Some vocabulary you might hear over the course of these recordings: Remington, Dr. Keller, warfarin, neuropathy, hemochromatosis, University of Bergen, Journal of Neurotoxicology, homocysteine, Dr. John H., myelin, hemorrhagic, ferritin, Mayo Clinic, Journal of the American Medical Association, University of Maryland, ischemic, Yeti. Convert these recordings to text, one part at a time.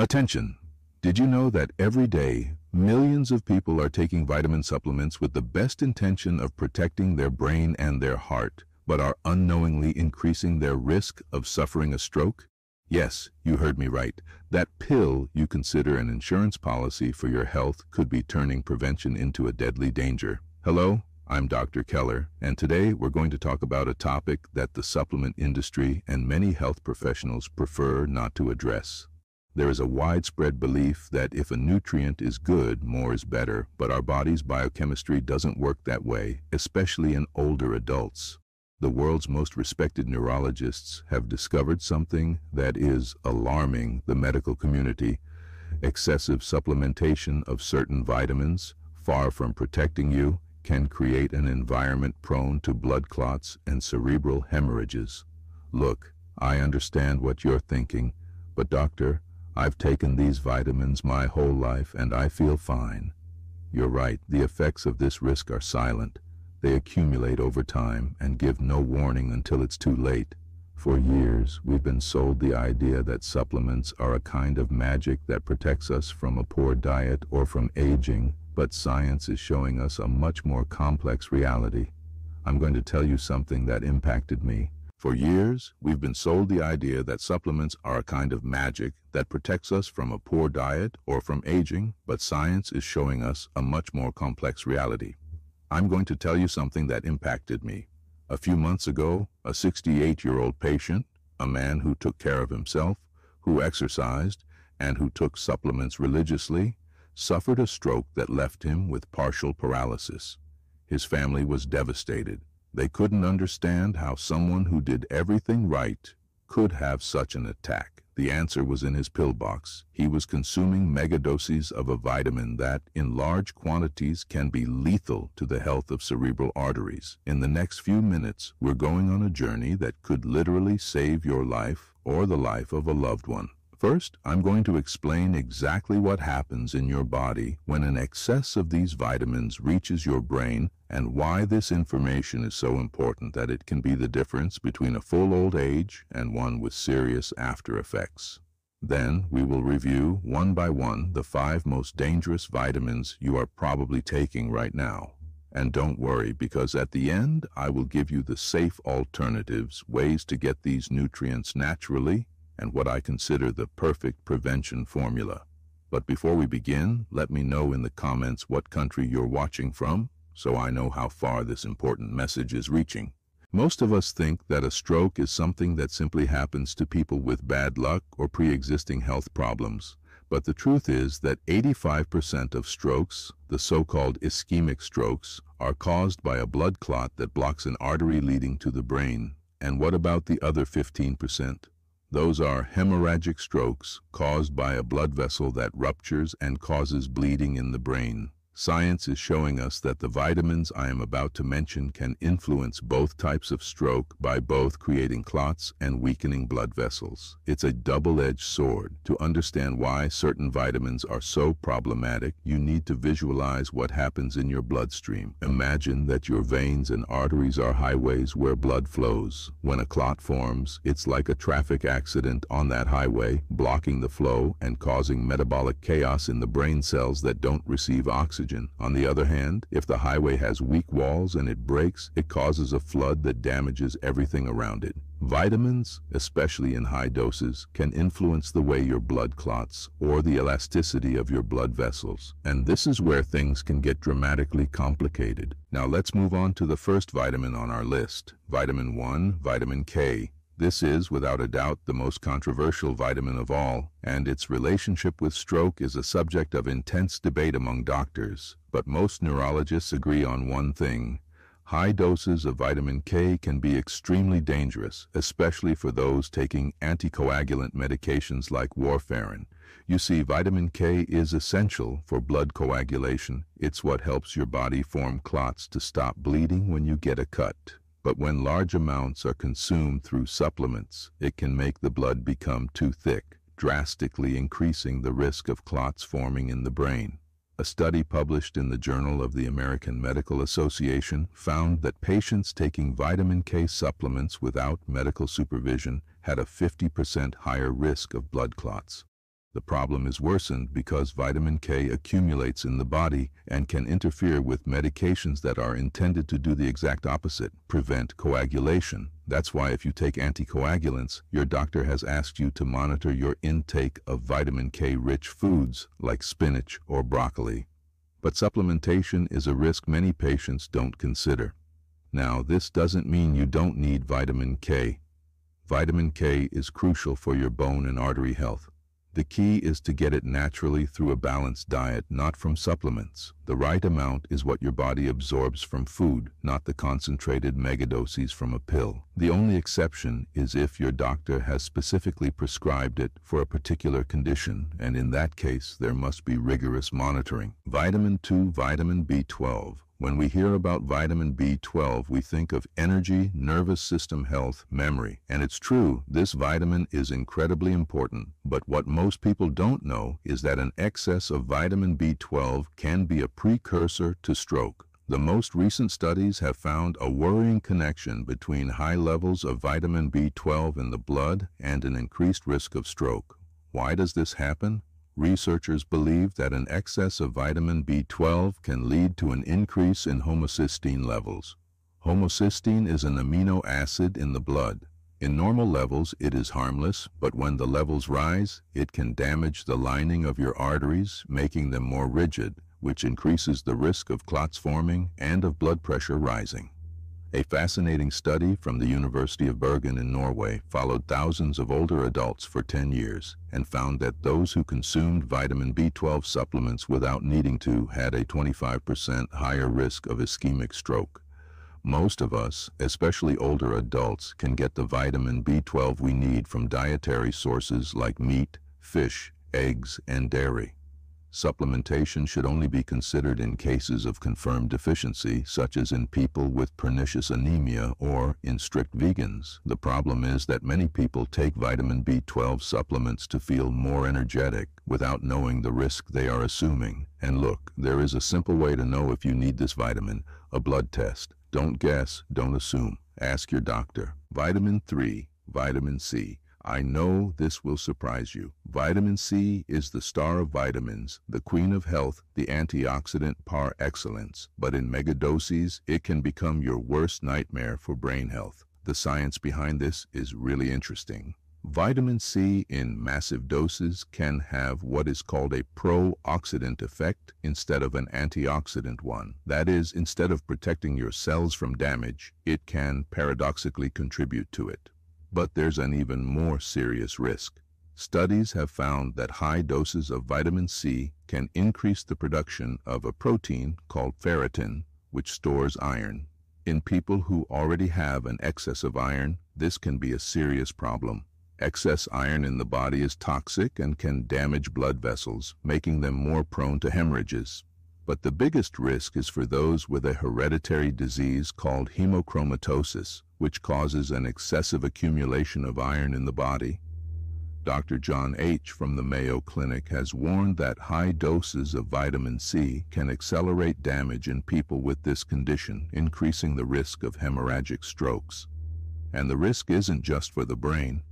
Attention! Did you know that every day, millions of people are taking vitamin supplements with the best intention of protecting their brain and their heart, but are unknowingly increasing their risk of suffering a stroke? Yes, you heard me right. That pill you consider an insurance policy for your health could be turning prevention into a deadly danger. Hello, I'm Dr. Keller, and today we're going to talk about a topic that the supplement industry and many health professionals prefer not to address. There is a widespread belief that if a nutrient is good, more is better, but our body's biochemistry doesn't work that way, especially in older adults. The world's most respected neurologists have discovered something that is alarming the medical community. Excessive supplementation of certain vitamins, far from protecting you, can create an environment prone to blood clots and cerebral hemorrhages. Look, I understand what you're thinking, but doctor, I've taken these vitamins my whole life and I feel fine. You're right, the effects of this risk are silent. They accumulate over time and give no warning until it's too late. For years, we've been sold the idea that supplements are a kind of magic that protects us from a poor diet or from aging, but science is showing us a much more complex reality. I'm going to tell you something that impacted me. For years, we've been sold the idea that supplements are a kind of magic that protects us from a poor diet or from aging, but science is showing us a much more complex reality. I'm going to tell you something that impacted me. A few months ago, a 68-year-old patient, a man who took care of himself, who exercised, and who took supplements religiously, suffered a stroke that left him with partial paralysis. His family was devastated. They couldn't understand how someone who did everything right could have such an attack. The answer was in his pillbox. He was consuming megadoses of a vitamin that, in large quantities, can be lethal to the health of cerebral arteries. In the next few minutes, we're going on a journey that could literally save your life or the life of a loved one. First, I'm going to explain exactly what happens in your body when an excess of these vitamins reaches your brain and why this information is so important that it can be the difference between a full old age and one with serious after effects. Then, we will review one by one the 5 most dangerous vitamins you are probably taking right now. And don't worry, because at the end, I will give you the safe alternatives, ways to get these nutrients naturally, and what I consider the perfect prevention formula. But before we begin, let me know in the comments what country you're watching from, so I know how far this important message is reaching. Most of us think that a stroke is something that simply happens to people with bad luck or pre-existing health problems, but the truth is that 85% of strokes, the so-called ischemic strokes, are caused by a blood clot that blocks an artery leading to the brain. And what about the other 15%? Those are hemorrhagic strokes caused by a blood vessel that ruptures and causes bleeding in the brain. Science is showing us that the vitamins I am about to mention can influence both types of stroke by both creating clots and weakening blood vessels. It's a double-edged sword. To understand why certain vitamins are so problematic, you need to visualize what happens in your bloodstream. Imagine that your veins and arteries are highways where blood flows. When a clot forms, it's like a traffic accident on that highway, blocking the flow and causing metabolic chaos in the brain cells that don't receive oxygen. On the other hand, if the highway has weak walls and it breaks, it causes a flood that damages everything around it. Vitamins, especially in high doses, can influence the way your blood clots or the elasticity of your blood vessels. And this is where things can get dramatically complicated. Now let's move on to the first vitamin on our list, vitamin 1, vitamin K. This is, without a doubt, the most controversial vitamin of all, and its relationship with stroke is a subject of intense debate among doctors. But most neurologists agree on one thing. High doses of vitamin K can be extremely dangerous, especially for those taking anticoagulant medications like warfarin. You see, vitamin K is essential for blood coagulation. It's what helps your body form clots to stop bleeding when you get a cut. But when large amounts are consumed through supplements, it can make the blood become too thick, drastically increasing the risk of clots forming in the brain. A study published in the Journal of the American Medical Association found that patients taking vitamin K supplements without medical supervision had a 50% higher risk of blood clots. The problem is worsened because vitamin K accumulates in the body and can interfere with medications that are intended to do the exact opposite, prevent coagulation. That's why if you take anticoagulants, your doctor has asked you to monitor your intake of vitamin K-rich foods like spinach or broccoli. But supplementation is a risk many patients don't consider. Now, this doesn't mean you don't need vitamin K. Vitamin K is crucial for your bone and artery health. The key is to get it naturally through a balanced diet, not from supplements. The right amount is what your body absorbs from food, not the concentrated megadoses from a pill. The only exception is if your doctor has specifically prescribed it for a particular condition, and in that case, there must be rigorous monitoring. Vitamin 2, vitamin B12. When we hear about vitamin B12, we think of energy, nervous system health, memory. And it's true, this vitamin is incredibly important. But what most people don't know is that an excess of vitamin B12 can be a precursor to stroke. The most recent studies have found a worrying connection between high levels of vitamin B12 in the blood and an increased risk of stroke. Why does this happen? Researchers believe that an excess of vitamin B12 can lead to an increase in homocysteine levels. Homocysteine is an amino acid in the blood. In normal levels, it is harmless, but when the levels rise, it can damage the lining of your arteries, making them more rigid, which increases the risk of clots forming and of blood pressure rising. A fascinating study from the University of Bergen in Norway followed thousands of older adults for 10 years and found that those who consumed vitamin B12 supplements without needing to had a 25% higher risk of ischemic stroke. Most of us, especially older adults, can get the vitamin B12 we need from dietary sources like meat, fish, eggs, and dairy. Supplementation should only be considered in cases of confirmed deficiency, such as in people with pernicious anemia or in strict vegans. The problem is that many people take vitamin B12 supplements to feel more energetic without knowing the risk they are assuming. And look, there is a simple way to know if you need this vitamin, a blood test. Don't guess, don't assume. Ask your doctor. Vitamin 3, vitamin C. I know this will surprise you. Vitamin C is the star of vitamins, the queen of health, the antioxidant par excellence. But in megadoses, it can become your worst nightmare for brain health. The science behind this is really interesting. Vitamin C in massive doses can have what is called a pro-oxidant effect instead of an antioxidant one. That is, instead of protecting your cells from damage, it can paradoxically contribute to it. But there's an even more serious risk. Studies have found that high doses of vitamin C can increase the production of a protein called ferritin, which stores iron. In people who already have an excess of iron, this can be a serious problem. Excess iron in the body is toxic and can damage blood vessels, making them more prone to hemorrhages. But the biggest risk is for those with a hereditary disease called hemochromatosis, which causes an excessive accumulation of iron in the body. Dr. John H. from the Mayo Clinic has warned that high doses of vitamin C can accelerate damage in people with this condition, increasing the risk of hemorrhagic strokes. And the risk isn't just for the brain.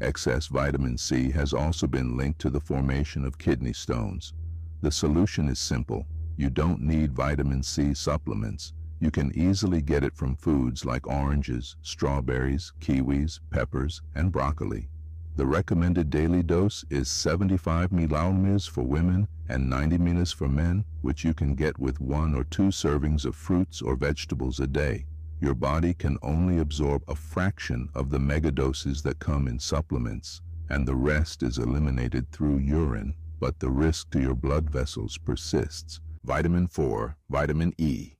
Excess vitamin C has also been linked to the formation of kidney stones. The solution is simple. You don't need vitamin C supplements. You can easily get it from foods like oranges, strawberries, kiwis, peppers, and broccoli. The recommended daily dose is 75 mg for women and 90 mg for men, which you can get with 1 or 2 servings of fruits or vegetables a day. Your body can only absorb a fraction of the megadoses that come in supplements, and the rest is eliminated through urine, but the risk to your blood vessels persists. Vitamin 4, vitamin E.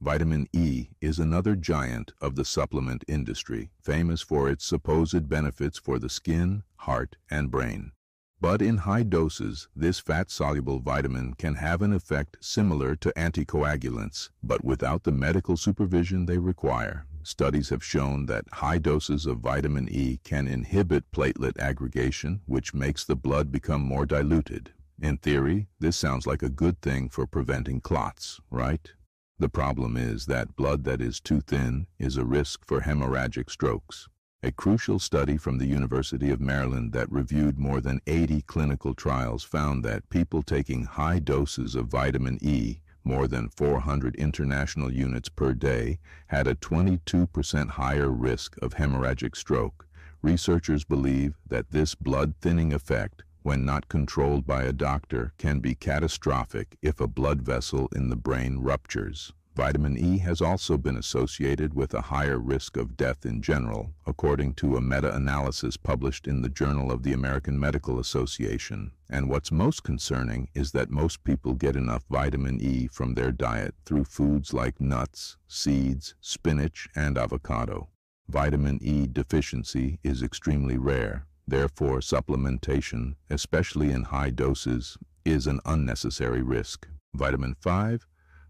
Vitamin E is another giant of the supplement industry, famous for its supposed benefits for the skin, heart, and brain. But in high doses, this fat-soluble vitamin can have an effect similar to anticoagulants, but without the medical supervision they require. Studies have shown that high doses of vitamin E can inhibit platelet aggregation, which makes the blood become more diluted. In theory, this sounds like a good thing for preventing clots, right? The problem is that blood that is too thin is a risk for hemorrhagic strokes. a crucial study from the University of Maryland that reviewed more than 80 clinical trials found that people taking high doses of vitamin E, more than 400 international units per day, had a 22% higher risk of hemorrhagic stroke. Researchers believe that this blood-thinning effect, when not controlled by a doctor, can be catastrophic if a blood vessel in the brain ruptures. Vitamin E has also been associated with a higher risk of death in general, according to a meta-analysis published in the Journal of the American Medical Association. And what's most concerning is that most people get enough vitamin E from their diet through foods like nuts, seeds, spinach, and avocado. Vitamin E deficiency is extremely rare. Therefore, supplementation, especially in high doses, is an unnecessary risk. Vitamin 5,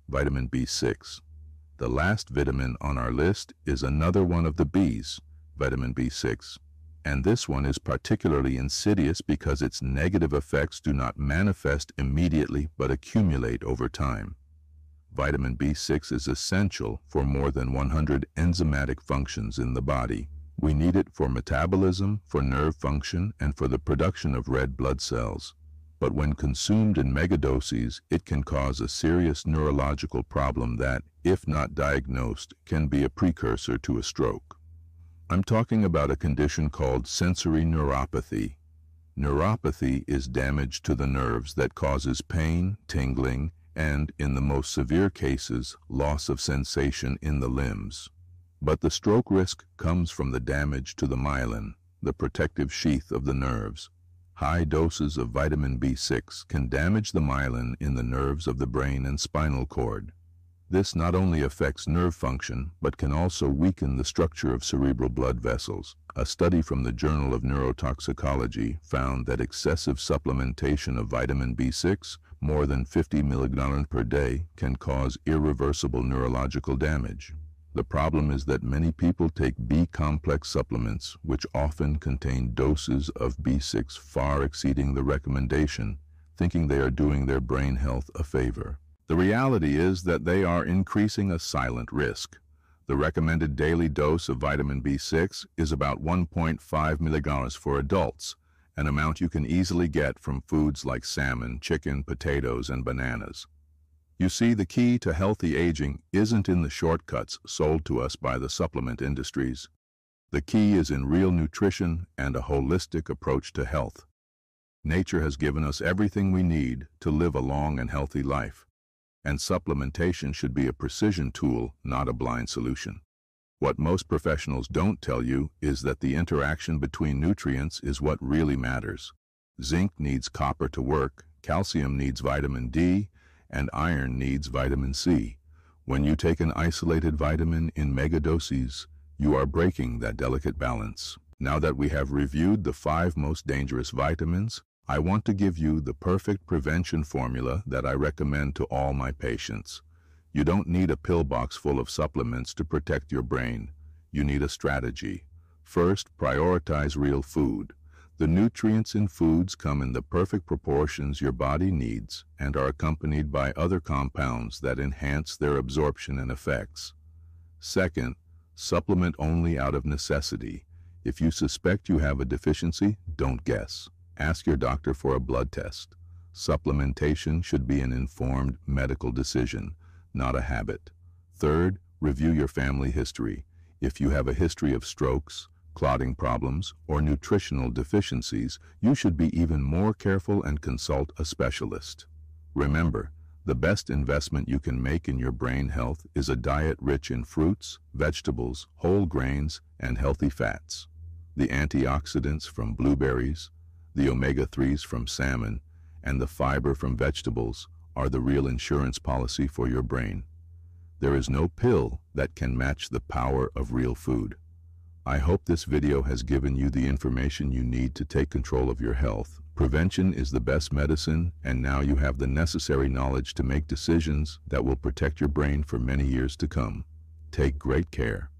Vitamin B6. The last vitamin on our list is another one of the B's, vitamin B6. And this one is particularly insidious because its negative effects do not manifest immediately but accumulate over time. Vitamin B6 is essential for more than 100 enzymatic functions in the body. We need it for metabolism, for nerve function, and for the production of red blood cells. But when consumed in megadoses, it can cause a serious neurological problem that, if not diagnosed, can be a precursor to a stroke. I'm talking about a condition called sensory neuropathy. Neuropathy is damage to the nerves that causes pain, tingling, and, in the most severe cases, loss of sensation in the limbs. But the stroke risk comes from the damage to the myelin, the protective sheath of the nerves. High doses of vitamin B6 can damage the myelin in the nerves of the brain and spinal cord. This not only affects nerve function, but can also weaken the structure of cerebral blood vessels. A study from the Journal of Neurotoxicology found that excessive supplementation of vitamin B6, more than 50 milligrams per day, can cause irreversible neurological damage. The problem is that many people take B-complex supplements, which often contain doses of B6 far exceeding the recommendation, thinking they are doing their brain health a favor. The reality is that they are increasing a silent risk. The recommended daily dose of vitamin B6 is about 1.5 milligrams for adults, an amount you can easily get from foods like salmon, chicken, potatoes, and bananas. You see, the key to healthy aging isn't in the shortcuts sold to us by the supplement industries. The key is in real nutrition and a holistic approach to health. Nature has given us everything we need to live a long and healthy life, and supplementation should be a precision tool, not a blind solution. What most professionals don't tell you is that the interaction between nutrients is what really matters. Zinc needs copper to work, calcium needs vitamin D, and iron needs vitamin C. When you take an isolated vitamin in megadoses, you are breaking that delicate balance. Now that we have reviewed the 5 most dangerous vitamins, I want to give you the perfect prevention formula that I recommend to all my patients. You don't need a pill box full of supplements to protect your brain. You need a strategy. First, prioritize real food. The nutrients in foods come in the perfect proportions your body needs and are accompanied by other compounds that enhance their absorption and effects. Second, supplement only out of necessity. If you suspect you have a deficiency, don't guess. Ask your doctor for a blood test. Supplementation should be an informed medical decision, not a habit. Third, review your family history. If you have a history of strokes, clotting problems, or nutritional deficiencies, you should be even more careful and consult a specialist. Remember, the best investment you can make in your brain health is a diet rich in fruits, vegetables, whole grains, and healthy fats. The antioxidants from blueberries, the omega-3s from salmon, and the fiber from vegetables are the real insurance policy for your brain. There is no pill that can match the power of real food. I hope this video has given you the information you need to take control of your health. Prevention is the best medicine, and now you have the necessary knowledge to make decisions that will protect your brain for many years to come. Take great care.